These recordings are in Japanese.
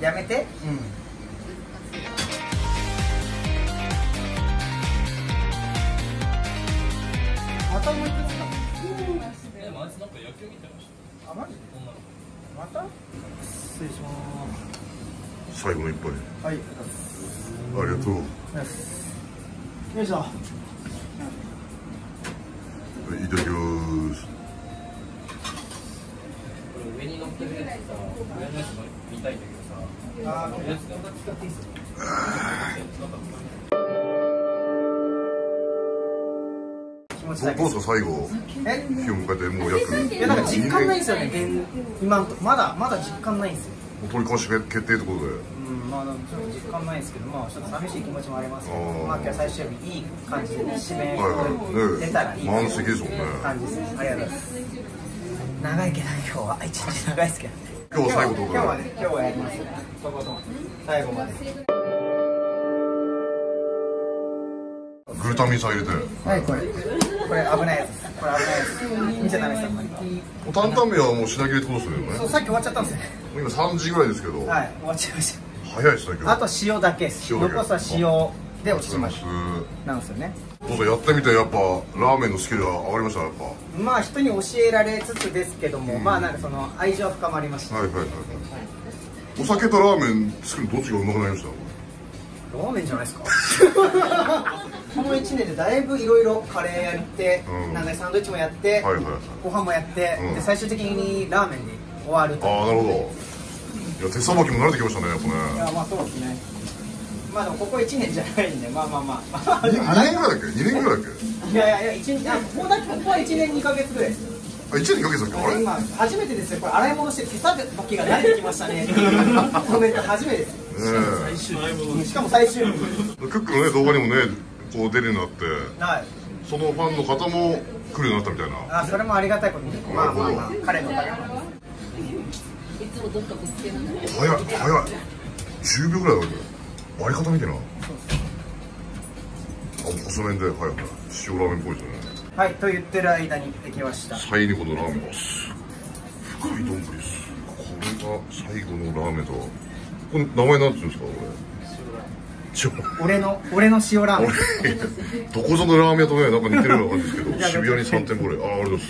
やめて。またもう一つかでもあいつなんか野球見てました。あ、マジでまた失礼します。最後の一杯、はい、ありがとう。よいしょ、はい、いただきます。これ上に乗ってるやつさ、上のやつ見たいんだけどさ、あー、やつ頑張って使っていいっすよ。ボート最後、日を迎えてもう約、いやなんか実感ないんですよね、今のと、まだ実感ないんですよ。取り壊し決定ってことで、うん、まあ、ちょっと実感ないんですけど、まあ、ちょっと寂しい気持ちもありますけど、まあ、今日最終日、いい感じで、締め出たらいい感じですね。ありがとうございます。長いけど、今日は、一日長いですけどね。今日は最後とか、今日はやりますね、とことん、最後まで。グルタミン酸入れて。はい、これ危ないやつです。これ危ないやつ。見ちゃダメです。お担々麺はもう品切れってことですよね。そう、さっき終わっちゃったんですね。今3時ぐらいですけど。はい、終わっちゃいました。早いですね。あと塩だけです。残すは塩で落ちました。なんですよね。どうぞやってみて、やっぱラーメンのスキルが上がりました。やっぱ。まあ人に教えられつつですけども、まあなんかその愛情は深まりました。はい。お酒とラーメン作るどっちがうまくなりました。ラーメンじゃないですか。この1年でだいぶいろいろカレーやって、なんかサンドイッチもやって、ご飯もやって、最終的にラーメンに終わると。ああ、なるほど。いや、手さばきも慣れてきましたね、やっぱね。いや、まあ、そうですね。まあ、でも、ここ1年じゃないんで、まあ。2年ぐらいだっけ、2年ぐらいだっけ。いや、ここは1年2ヶ月ぐらいです。あ、1年2ヶ月だっけ、これ。今、初めてですよ、これ洗い物して、手さばきが慣れてきましたね。コメント初めてです。しかも最終日。クックのね、動画にもね。こう出るようになって、はい、そのファンの方も来るようになったみたいな。あ、それもありがたいことに。まあ、彼の方。いつもどっかぶつける。早い。10秒ぐらいだけ。割り方見てな。あ、細麺で、はい、塩ラーメンっぽいですね。はい、と言ってる間にできました。最後のラーメンです。深い丼です。これが最後のラーメンと。これ名前なんていうんですか、これ。俺の塩ラーメン。どこぞのラーメン屋とね、なんか似てるような感じですけど、渋谷に3店舗これ、あります。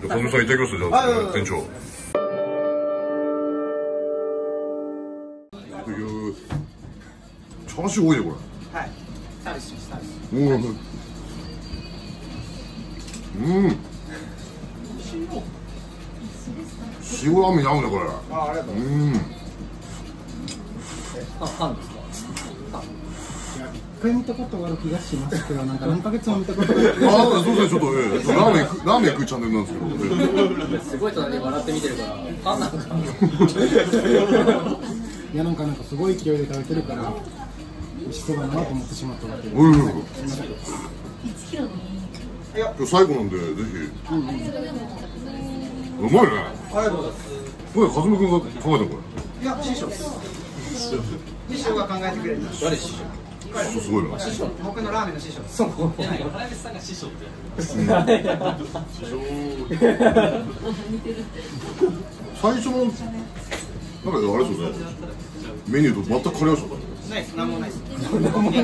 じゃあ、小室さんいただきます。じゃあ、店長。いただきます。チャーシュー多いよ、これ。はい。チャーシュー。塩ラーメンに合うね、これ。ありがとうございます。パンですか。一回見たことがある気がしますけど、なんか何ヶ月も見たことがある。ああ、そうですね、ちょっと、ラーメン食うチャンネルなんですけど。すごい隣で笑って見てるから、パンなんか。いや、なんかすごい勢いで食べてるから、美味しそうだなと思ってしまったわけです。いや、最後なんで、ぜひ。うまいね。ありがとうございます。これ、かずむ君が考えたの、これ。いや、師匠です。師匠が考えてくれる。誰師匠？すごいな。師匠、僕のラーメンの師匠。そう。渡辺さんが師匠って。最初のなんかあれですよね。メニューと全く変わりました。ないです。何もないです。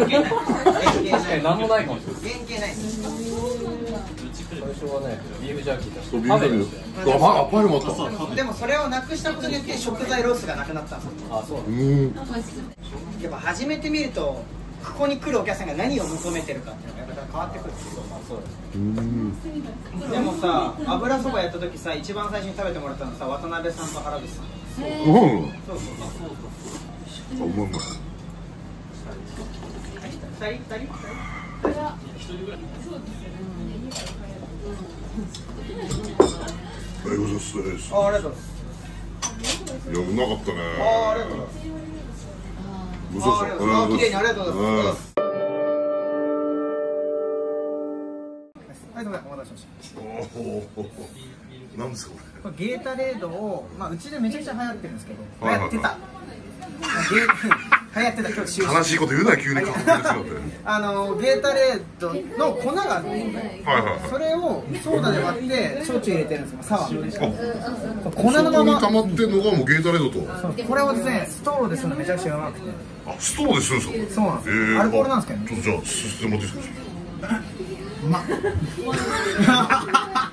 何もないかもしれない。原型ないです。最初はね、ビーフジャーキーだし。ビーフジャーキー。でもそれをなくしたことによって食材ロスがなくなったんですよ。あ、そう。やっぱ初めて見るとここに来るお客さんが何を求めてるかっていうのがやっぱ変わってくるんですけど、まあそうです。でもさ、油そばやった時さ、一番最初に食べてもらったのさ、渡辺さんと原口さん。そう。うまい。2人ぐらい。そうですね。ありがとうございます。いや、うまかったね。ありがとうございます。ごちそうさま。綺麗にありがとうございます。はい、どうも。しいんですよ。なんですかこれ。ゲータレードを、まあ、うちでめちゃくちゃ流行ってるんですけど、流行ってた。流行ってた、今日悲しいこと言うな、急に。ゲータレードの粉があるんで、それをソーダで割って、焼酎入れてるんですよ、サワー。粉のまま。溜まってんのがもうゲータレードと。これをですね、ストローでするのめちゃくちゃうまくて。あ、ストローでするんですか。そうなんです。アルコールなんですけどね。ちょっとじゃあ、吸ってもらっていいですか。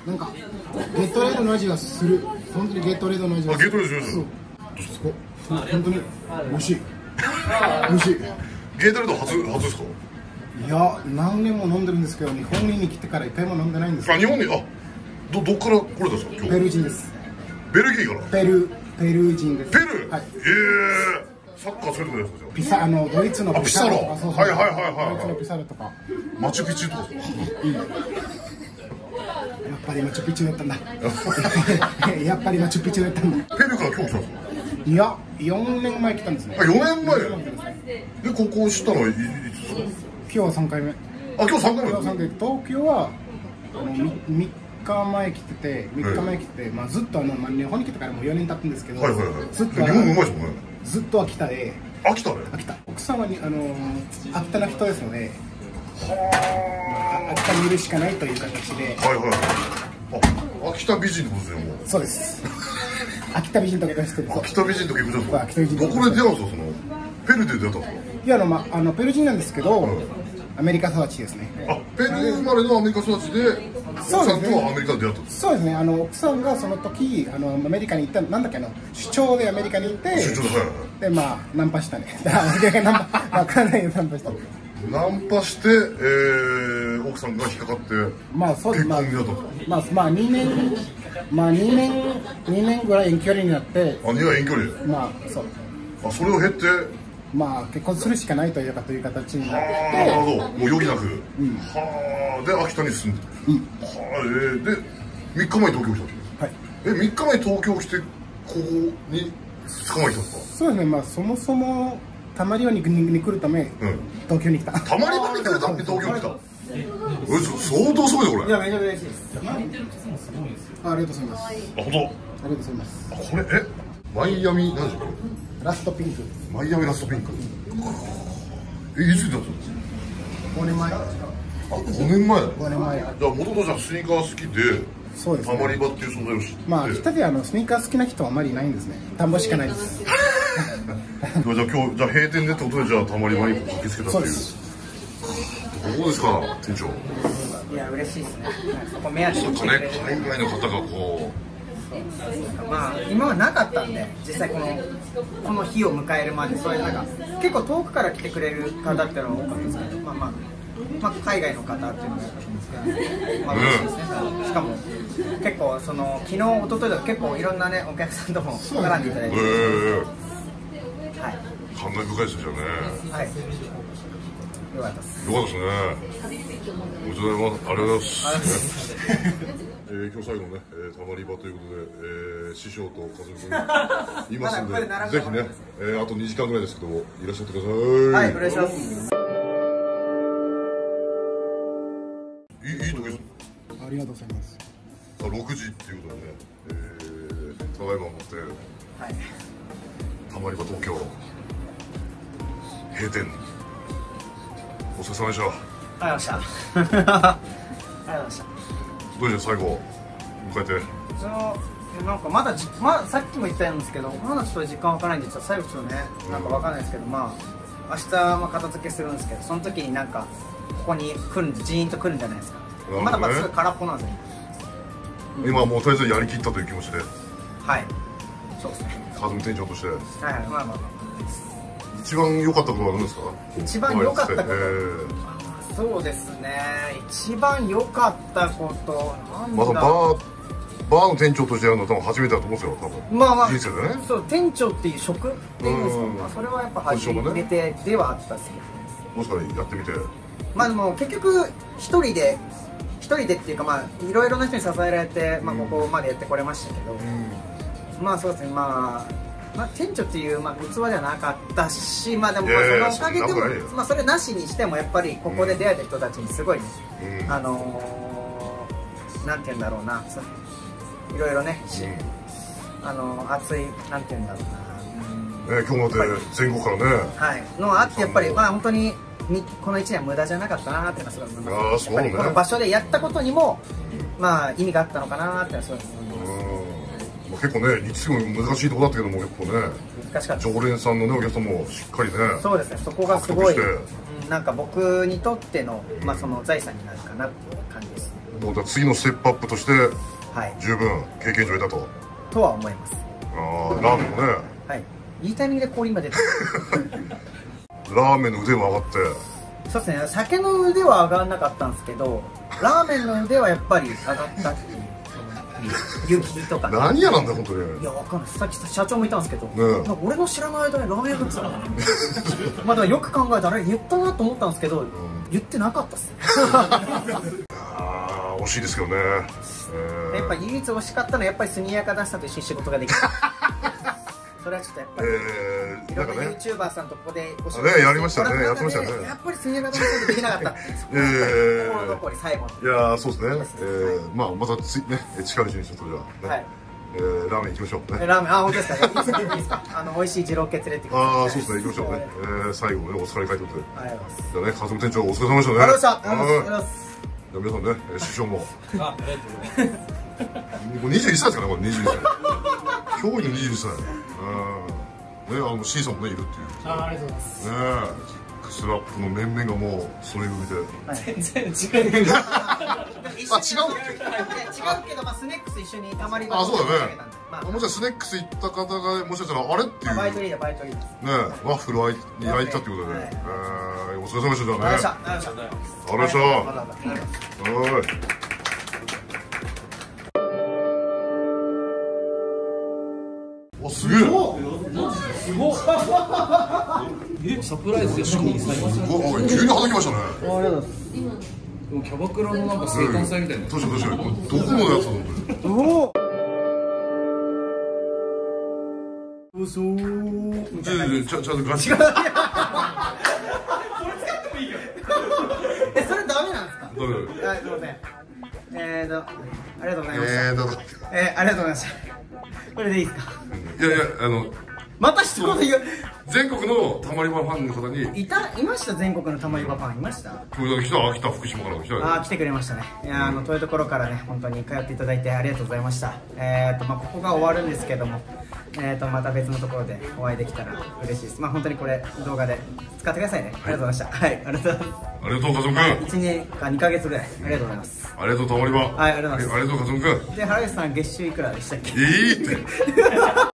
なんかゲットレードの味がする。本当にゲットレードの味がする。ゲットレードする。本当に美味しい。美味しい。ゲットレード初ですか。いや、何年も飲んでるんですけど、日本に来てから一回も飲んでないんです。あ、日本に、あ、どっから来れたんですか。ペルー人です。ベルギーから。ペルー人です。ペルー。はい。ええ。サッカーするのですか。ピサ、ドイツのピサロ。はいはいはいはい。ドイツのピサロとか。マチュピチュとか。やっぱりマチュピチュだったんだ。やっぱりマチュピチュだったんだ。ペルーから今日来たんですか。いや、4年前来たんですね。あ、4年前。で、ここしたのいつですか。今日は3回目。あ、今日3回目。東京は3日前来てて、まあずっと日本に来てからもう4年経ったんですけど、ずっと日本うまいですもんね。ずっと秋田で、奥様に秋田の人ですので、秋田にいるしかないという形で。はいはい。あ、秋田美人ですよ。そうです。秋田美人と結婚してる。秋田美人と結婚してる。秋田美人。どこで出会うんですか、ペルーで出会ったんですか。いや、ペルー人なんですけど、アメリカ育ちですね。あ、ペルー生まれのアメリカ育ちで、奥さんとはアメリカで出会ったんですか。そうですね。奥さんがその時、アメリカに行った、なんだっけ、出張でアメリカに行って、で、まあ、ナンパしたね。わからないよ、ナンパした。ナンパして、奥さんが引っかかって、まあ、そうですね。2年ぐらい遠距離になって。あ、2年遠距離。まあ、そう。あ、それを経て、まあ、結婚するしかないというかという形になって。なるほど、もう余儀なく。はあ、で、秋田に住んでた。はあ、で、3日前東京来た。はい。3日前東京来て、ここに捕まえたんですか。そうですね、まあ、そもそも、たまり場に来るため、東京に来た。たまり場に来るため、東京に来た。相当すごいね、これ。いや、めちゃめちゃ嬉しいです。ありがとうございます。あ、本当。ありがとうございます。あ、これ、マイアミ、何時。ラストピンク。マイアミラストピンク。いつだったんですか。5年前。あ、5年前。5年前。じゃあ元々じゃスニーカー好きで、そうですね。たまり場っていう存在を知って。まあ秋田でスニーカー好きな人はあまりいないんですね。田んぼしかないです。じゃあ今日閉店でってことで、じゃあたまり場に駆けつけたっていう。どうですか店長。いや、嬉しいですね。目当てに来てくれる。海外の方がこう。まあ、今はなかったんで、実際この日を迎えるまで、そういう結構遠くから来てくれる方っていうのが多かったんですけど、まあ海外の方っていうのが多かったんですけど、まあ嬉しいですね。しかも結構昨日一昨日とか結構いろんなねお客さんとも絡んでいただいて、はい、感慨深いですよね。はい。よかったです。よかったですね。おめでとうございます。ありがとうございます。今日最後のね、たまり場ということで、師匠と和美君いますんで、ぜひね、あと2時間ぐらいですけども、いらっしゃってください。はい、お願いします。いいとこです。ありがとうございます。さあ、6時っていうことでね、ただいまをもって、はい、たまり場東京、閉店、お疲れ様でした。ありがとうございました。ありがとうございました。どうでしょう、最後迎えて。なんかまださっきも言ったんですけど、まだちょっと時間わからないんで、ちょっと最後ちょっとね、なんかわからないですけど、まあ明日も片付けするんですけど、その時になんかここに来るんで、ジーンと来るんじゃないですか。まだまだすぐ空っぽなんですよ。今はもうとりあえずやりきったという気持ちで。はい。そうですね。和美店長として。はいはい、まあまあまあ。一番良かったことは何ですか。一番良かったこと。そうですね、一番良かったこと、まだバーの店長としてやるのは多分初めてだと思うんですよ、多分。まあまあ、そう、店長っていう職っていうんですけど、まあそれはやっぱ初めてではあったんですけど、もしかしてやってみて。まあでも結局一人でっていうか、まあいろいろな人に支えられて、まあここまでやってこれましたけど、まあそうですね、まあ店長っていう、まあ、器じゃなかったし、まあでもそのおかげでも、まあそれなしにしてもやっぱりここで出会えた人たちにすごい、なんて言うんだろうな、いろいろね、熱い、なんて言うんだろうな。今日まで全国からね、はい、のあって、やっぱりまあ本当にこの1年無駄じゃなかったなーっていうのはすごい思います。やっぱりこの場所でやったことにもまあ意味があったのかなーっていうのはすごい思います。結構ね、日中も難しいところだったけども、結構ね難しかった。常連さんのねお客さんもしっかりね、そうですね、そこがすごいなんか僕にとってのまあその財産になるかなっていう感じですね。どうだ、次のステップアップとして十分経験上だと、とは思います。ああ、ラーメンもね、はい、いいタイミングで氷今出てるラーメンの腕も上がって、そうですね、酒の腕は上がらなかったんですけど、ラーメンの腕はやっぱり上がったっていう雪とか何やなんだ本当に。いや、わかんない、さっき社長もいたんですけど、俺の知らない間にラーメン屋が来たからまあでもよく考えたらあれ言ったなと思ったんですけど、言ってなかったっすね。ああ、惜しいですけどね。やっぱ唯一惜しかったのはやっぱりスニーカー出したと一緒に仕事ができた。それはちょっとやっぱり、いろんな YouTuber さんとここでお仕事やりましたね、やってましたね。やっぱりスニーカー出したとできなかったっていう、そこが心残り、最後。いやー、そうですね。まあまたついね、近道にしようと、じゃあ、はい、ラーメン行きましょうね。ラーメン、あ、本当ですか、いいですか、美味しい二郎系連れてきて。ああ、そうですね、行きましょうね。最後ね、お疲れ会ということで。ありがとうございます。じゃあね、家族店長、お疲れ様でしたね。ありがとうございます。じゃあ皆さんね、師匠も。あ、ありがとうございます。これ21歳ですかね、これ22歳。今日21歳。ね、C さんもねいるっていう。ありがとうございます。ね、スラップの面々がもうそれ組で。全然違う。あ、違う。違うけど、まあスネックス一緒にたまり場。あ、そうだね。もしかスネックス行った方がもしかしたらあれっていう。バイトリーだ、バイトリーです。ね、ワッフルに焼いたってことでね。お疲れ様でしたね。ありがとうございます。ありがとうございました。すげえ、すごいサプライズで、すごい急にはたきましたね。ありがとうございます。でもキャバクラのなんか生誕祭みたいな。確かに確かに、どこのやつだろう。嘘、ちょっとガチそれ使ってもいいよ。え、それダメなんですか。ダメ。はい、すいません。ありがとうございました。ありがとうございました。これでいいですか。いやいや、また質問で言う。全国のたまり場ファンの方にいました。全国のたまり場ファンいました。来た、福島から来た。ああ、来てくれましたね。いや、遠いところからね、本当に通っていただいてありがとうございました。まあここが終わるんですけども、また別のところでお会いできたら嬉しいです。まあ本当にこれ動画で使ってくださいね。ありがとうございました。はい、ありがとうございます。ありがとう、家族くん。1年か2ヶ月ぐらい、ありがとうございます。ありがとう、たまり場。はい、ありがとうございます。ありがとう、家族くん。で、原口さん月収いくらでしたっけ。いいって